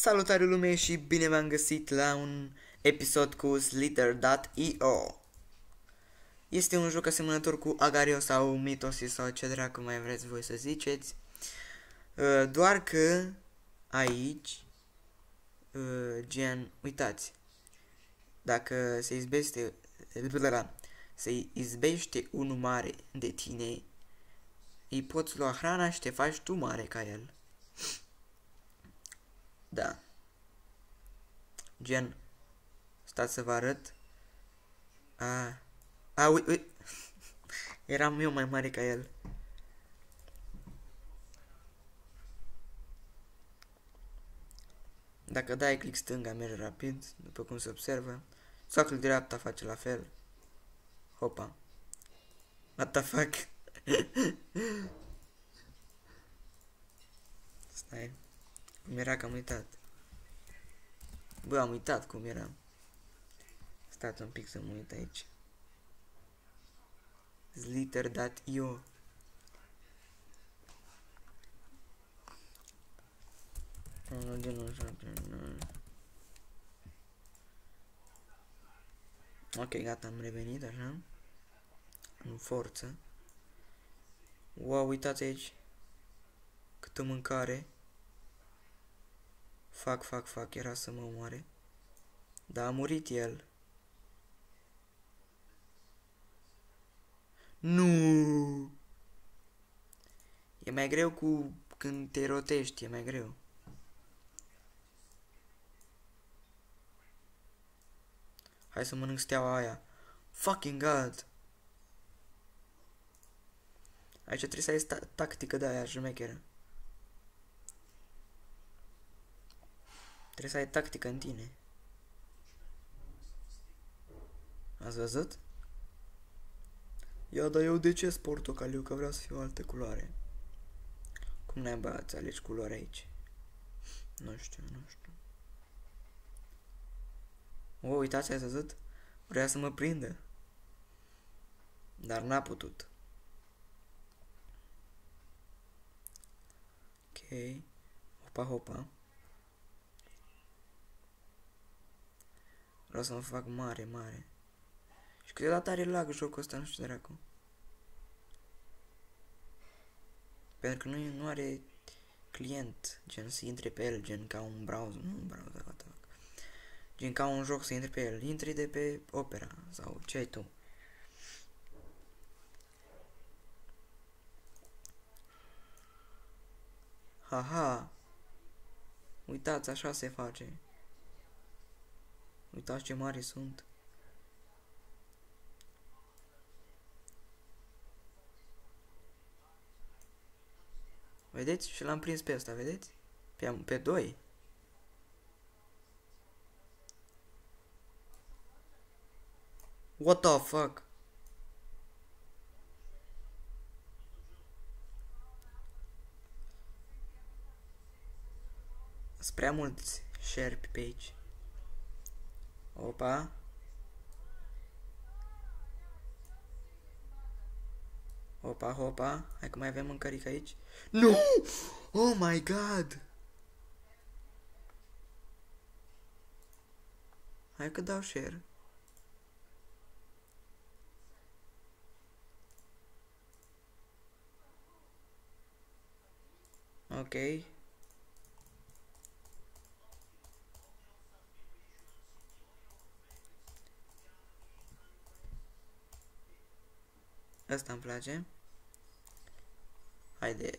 Salutare lume și bine v-am găsit la un episod cu Slither.io. Este un joc asemănător cu Agar.io sau Mitosis sau ce dracu mai vreți voi să ziceți. Doar că aici, gen, uitați, dacă se izbește unul mare de tine, îi poți lua hrana și te faci tu mare ca el. Da. Gen, stați să vă arăt. Ui. Eram eu mai mare ca el. Dacă dai click stânga, merge rapid, după cum se observă. Sau click dreapta, face la fel. Hopa. What the fuck? Stai. Cum era că am uitat. Bă, am uitat cum era. Stați un pic să mă uit aici. Slither.io. Ok, gata, am revenit, așa. În forță. Wow, uitați aici. Câtă mâncare. Fac, era să mă omoare. Dar a murit el. Nu. E mai greu cu când te rotești, e mai greu. Hai să mănânc steaua aia. Fucking god. Aici trebuie să ai tactică de aia, șmecheră. Trebuie să ai tactică în tine. Ați văzut? Ia, dar eu de ce portocaliu? Că vreau să fiu alte culoare. Cum naiba ați alegi culoare aici? Nu știu. O, uitați, ați văzut? Vrea să mă prindă. Dar n-a putut. Ok. Hopa. Vreau să mă fac mare. Și câteodată are lag jocul ăsta, nu știu dracu. Pentru că nu are client, gen să intre pe el, gen ca un browser, gen ca un joc să intre pe el, intri de pe Opera sau ce ai tu. Haha, uitați, așa se face. Uitați ce mari sunt. Vedeți? Și l-am prins pe ăsta, vedeți? Pe 2. What the fuck? Sunt prea mulți șerpi pe aici. Opa. Hopa. Hai că mai avem mâncărică aici. Nu! Oh my god! Hai că dau share. Ok. Asta îmi place. Haide,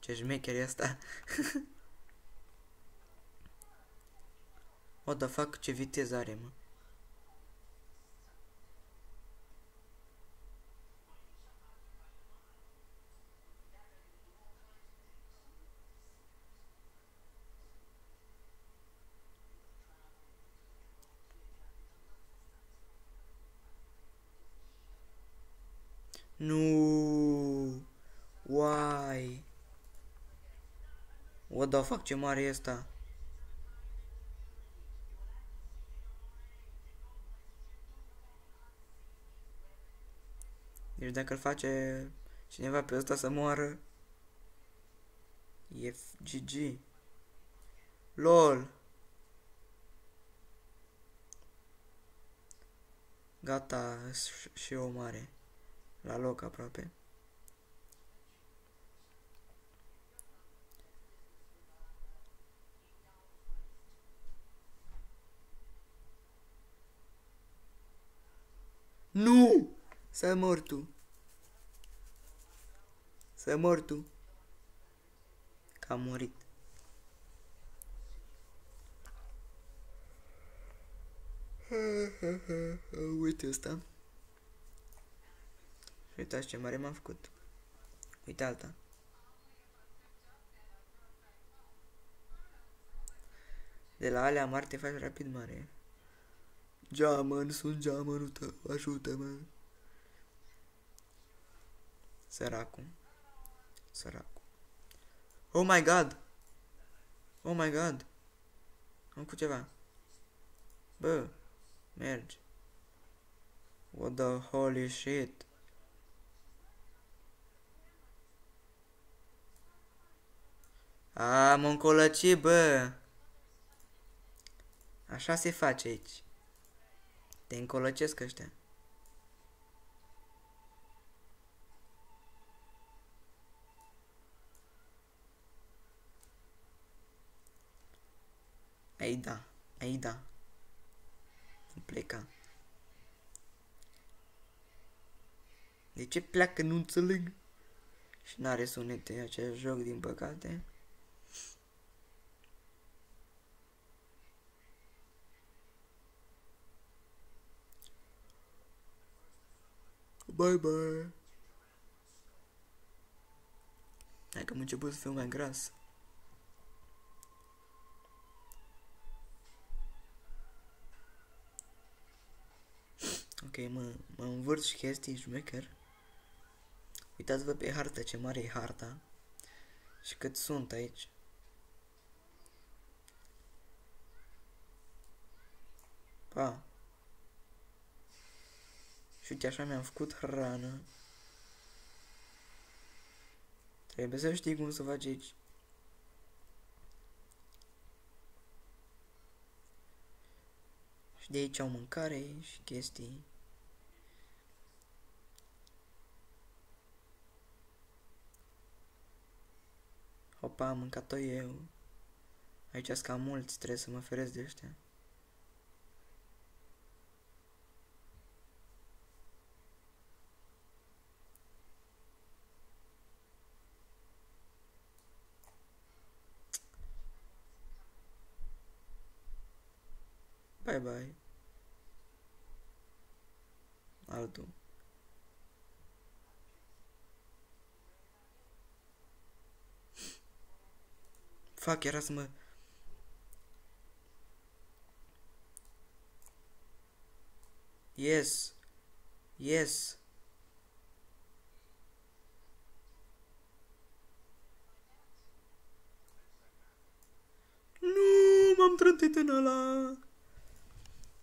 ce șmecher e asta. O, da fac, ce viteză are, mă. Nu. Why? What the fuck, ce mare e ăsta? Deci dacă îl face cineva pe ăsta să moară, e GG. LOL. Gata, și eu mare. La loc aproape. Nu! Să mor tu. Să mor tu. Că am murit. Uite asta. Uitați ce mare m-am făcut. Uite alta. De la alea mari te faci rapid mare. Geamăn, sunt geamănul tău, ajută-mă. Săracul. Săracul. Oh my god! Oh my god! Am făcut ceva. Bă, mergi. What the holy shit. A, m-am colăcit, bă. Așa se face aici. Te încolăcesc ăștia. Ai da, ai da. Pleca. De ce pleacă? Nu înțeleg. Și n-are sunete acest joc, din păcate. Bye bye. Hai că am început să fiu mai gras. Ok, mă învârt și chestii șmecher. Uitați-vă pe hartă, ce mare e harta. Și cât sunt aici. Pa. Și uite, așa mi-am făcut hrană. Trebuie să știi cum să faci aici. Și de aici au mâncare și chestii. Opa, am mâncat-o eu. Aici sunt cam mulți, trebuie să mă feresc de ăștia. Bye bye. Altul. Fuck, era să mă... Yes. Yes. Nu, m-am trântit în ăla.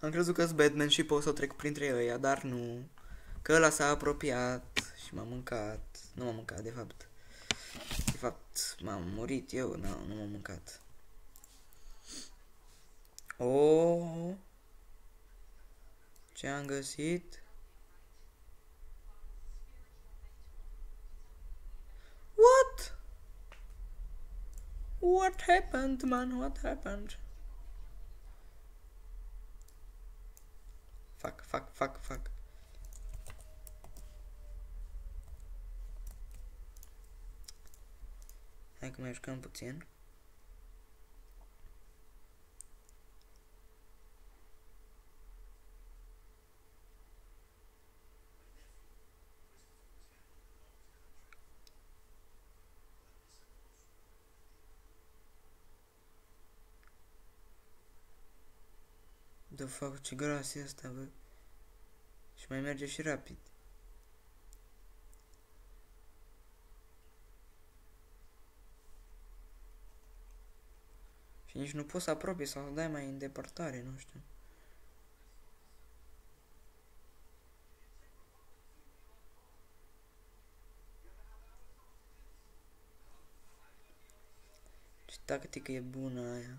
Am crezut că-s Batman și pot să trec printre ei, dar nu. Că ăla s-a apropiat și m-a mâncat. Nu m-a mâncat, de fapt. De fapt, m-am murit eu, nu m-am mâncat. Oh! Ce am găsit? What? What happened, man? What happened? Fuck, fuck, fuck, fuck. Hai că mai jucăm puțin. De fapt, ce gras e asta, bă. Și mai merge și rapid. Și nici nu poți să apropii sau să dai mai în depărtare, nu știu. Ce tactică e bună aia.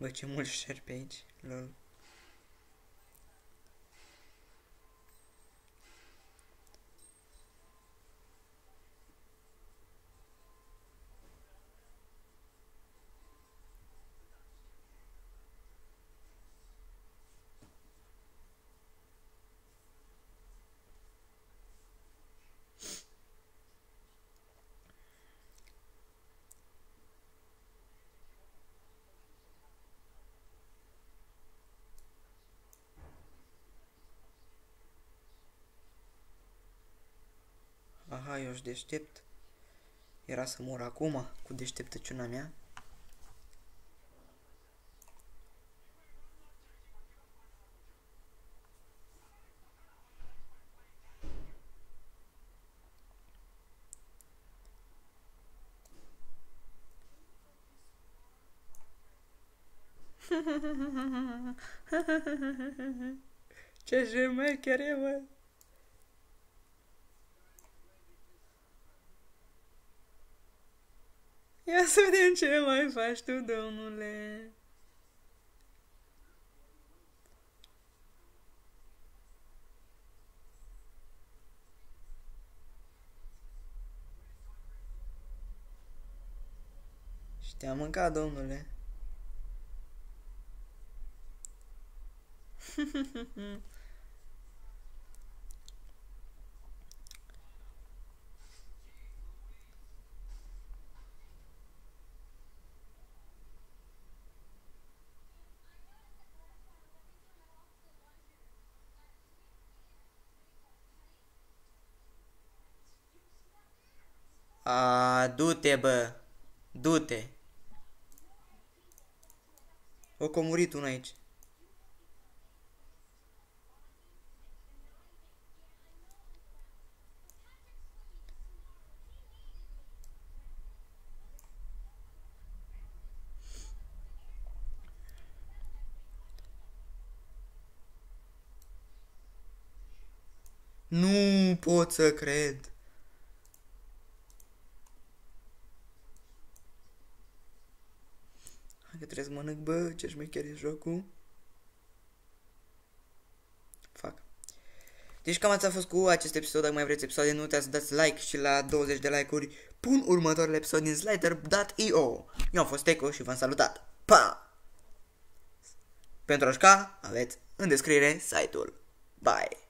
Bă, ce mult șerpi aici, lol. Aha, eu-și deștept. Era să mor acum cu deșteptăciunea mea. Ce jmecher e, bă! Ia să vedem ce mai faci tu, domnule. Și te-a mâncat, domnule. A, du-te, bă! Du-te! O, că a murit una aici. Nu pot să cred! Că trebuie să mănânc, bă, ce șmecher e jocul. Fac. Deci cam asta a fost cu acest episod. Dacă mai vreți episoade, nu uitați să dați like și la 20 de like-uri pun următorul episod din Slither.io. Eu am fost Teco și v-am salutat. Pa! Pentru a juca, aveți în descriere site-ul. Bye!